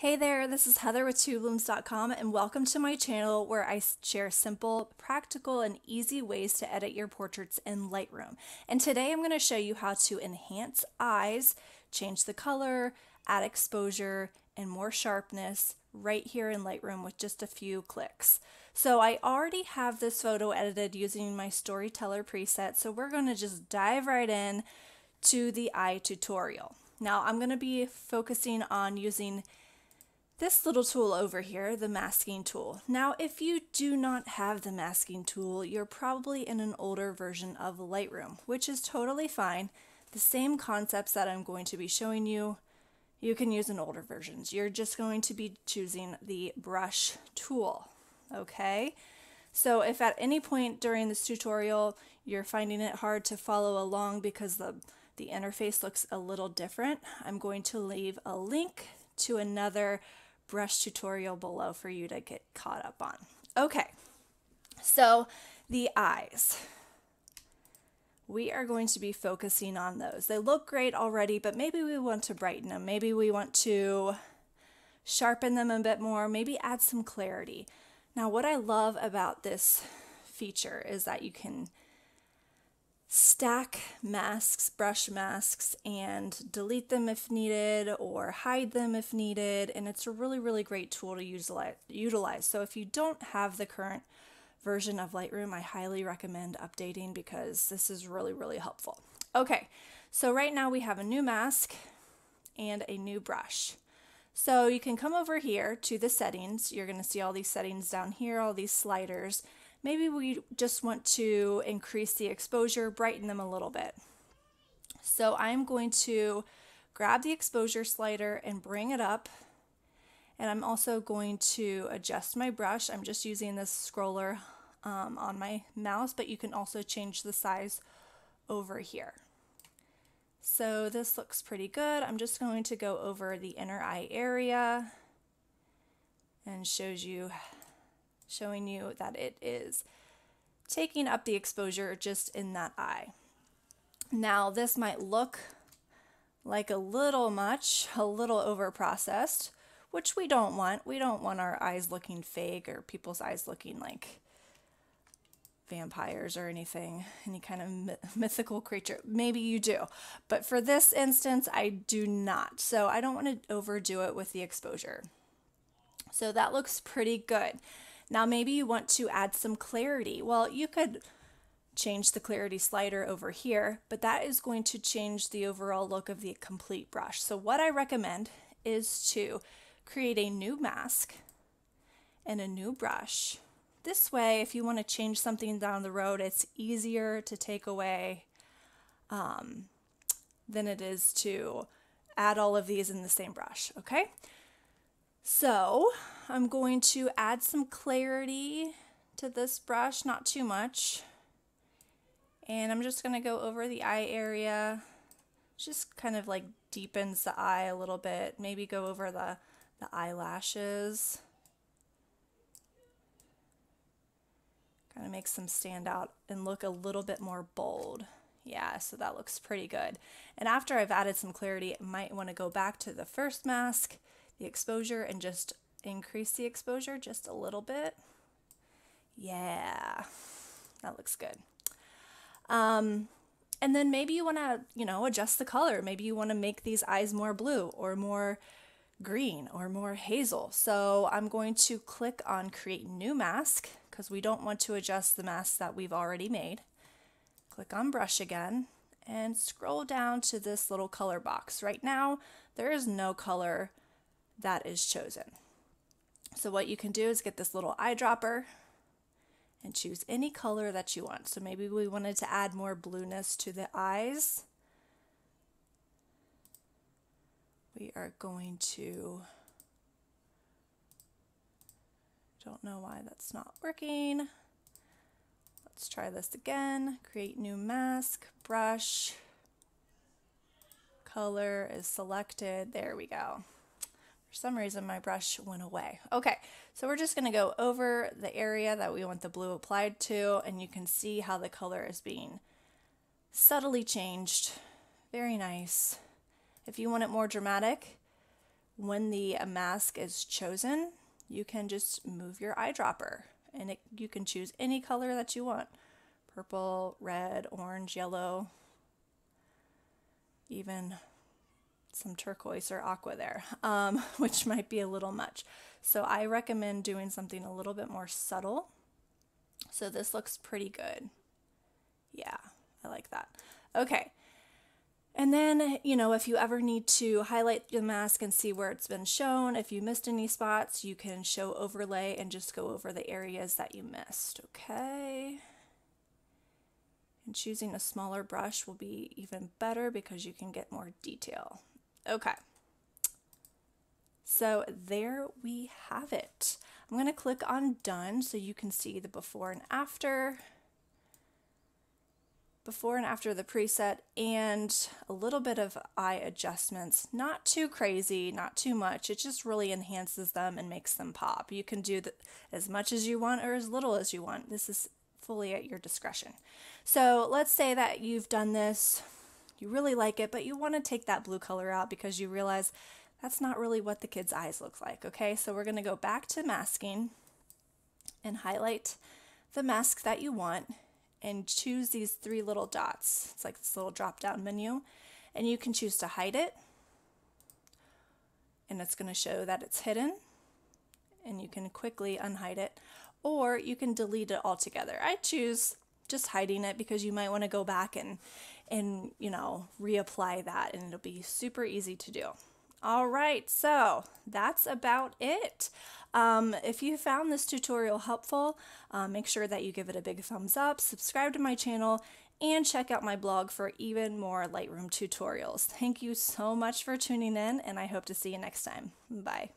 Hey there, this is Heather with TwoBlooms.com and welcome to my channel where I share simple, practical, and easy ways to edit your portraits in Lightroom. And today I'm going to show you how to enhance eyes, change the color, add exposure, and more sharpness right here in Lightroom with just a few clicks. So I already have this photo edited using my Storyteller preset, so we're going to just dive right in to the eye tutorial. Now I'm going to be focusing on using this little tool over here, the masking tool. Now, if you do not have the masking tool, you're probably in an older version of Lightroom, which is totally fine. The same concepts that I'm going to be showing you, you can use in older versions. You're just going to be choosing the brush tool, okay? So if at any point during this tutorial, you're finding it hard to follow along because the interface looks a little different, I'm going to leave a link to another brush tutorial below for you to get caught up on. Okay, so the eyes. We are going to be focusing on those. They look great already, but maybe we want to brighten them. Maybe we want to sharpen them a bit more, maybe add some clarity. Now, what I love about this feature is that you can stack masks, brush masks, and delete them if needed or hide them if needed, and it's a really, really great tool to utilize. So if you don't have the current version of Lightroom, I highly recommend updating because this is really, really helpful. Okay, so right now we have a new mask and a new brush. So you can come over here to the settings. You're going to see all these settings down here, all these sliders. Maybe we just want to increase the exposure, brighten them a little bit. So I'm going to grab the exposure slider and bring it up. And I'm also going to adjust my brush. I'm just using this scroller on my mouse, but you can also change the size over here. So this looks pretty good. I'm just going to go over the inner eye area and showing you that it is taking up the exposure just in that eye. Now, this might look like a little much, a little over processed, which we don't want. We don't want our eyes looking fake or people's eyes looking like vampires or anything, any kind of mythical creature. Maybe you do, but for this instance, I do not. So I don't want to overdo it with the exposure. So that looks pretty good. Now, maybe you want to add some clarity. Well, you could change the clarity slider over here, but that is going to change the overall look of the complete brush. So what I recommend is to create a new mask and a new brush. This way, if you want to change something down the road, it's easier to take away than it is to add all of these in the same brush, okay? So I'm going to add some clarity to this brush, not too much. And I'm just going to go over the eye area, just kind of like deepens the eye a little bit. Maybe go over the eyelashes. Kind of makes them stand out and look a little bit more bold. Yeah, so that looks pretty good. And after I've added some clarity, I might want to go back to the first mask, the exposure, and just increase the exposure just a little bit. Yeah, that looks good. And then maybe you want to, you know, adjust the color. Maybe you want to make these eyes more blue or more green or more hazel. So I'm going to click on create new mask because we don't want to adjust the mask that we've already made. Click on brush again and scroll down to this little color box. Right now, there is no color that is chosen. So what you can do is get this little eyedropper and choose any color that you want. So maybe we wanted to add more blueness to the eyes. We are going to, don't know why that's not working. Let's try this again. Create new mask, brush, color is selected. There we go. For some reason, my brush went away. Okay, so we're just gonna go over the area that we want the blue applied to, and you can see how the color is being subtly changed. Very nice. If you want it more dramatic, when the mask is chosen, you can just move your eyedropper, and you can choose any color that you want. Purple, red, orange, yellow, even some turquoise or aqua there, which might be a little much. So I recommend doing something a little bit more subtle. So this looks pretty good. Yeah, I like that. Okay. And then, you know, if you ever need to highlight the mask and see where it's been shown, if you missed any spots, you can show overlay and just go over the areas that you missed, okay? And choosing a smaller brush will be even better because you can get more detail. Okay, so there we have it. I'm gonna click on done so you can see the before and after. Before and after the preset, and a little bit of eye adjustments. Not too crazy, not too much. It just really enhances them and makes them pop. You can do as much as you want or as little as you want. This is fully at your discretion. So let's say that you've done this, you really like it, but you want to take that blue color out because you realize that's not really what the kid's eyes look like. Okay, so we're going to go back to masking and highlight the mask that you want, and choose these three little dots. It's like this little drop-down menu, and you can choose to hide it, and it's going to show that it's hidden, and you can quickly unhide it, or you can delete it altogether. I choose just hiding it because you might want to go back and you know, reapply that, and it'll be super easy to do. All right, so that's about it. If you found this tutorial helpful, make sure that you give it a big thumbs up, subscribe to my channel, and check out my blog for even more Lightroom tutorials. Thank you so much for tuning in, and I hope to see you next time. Bye.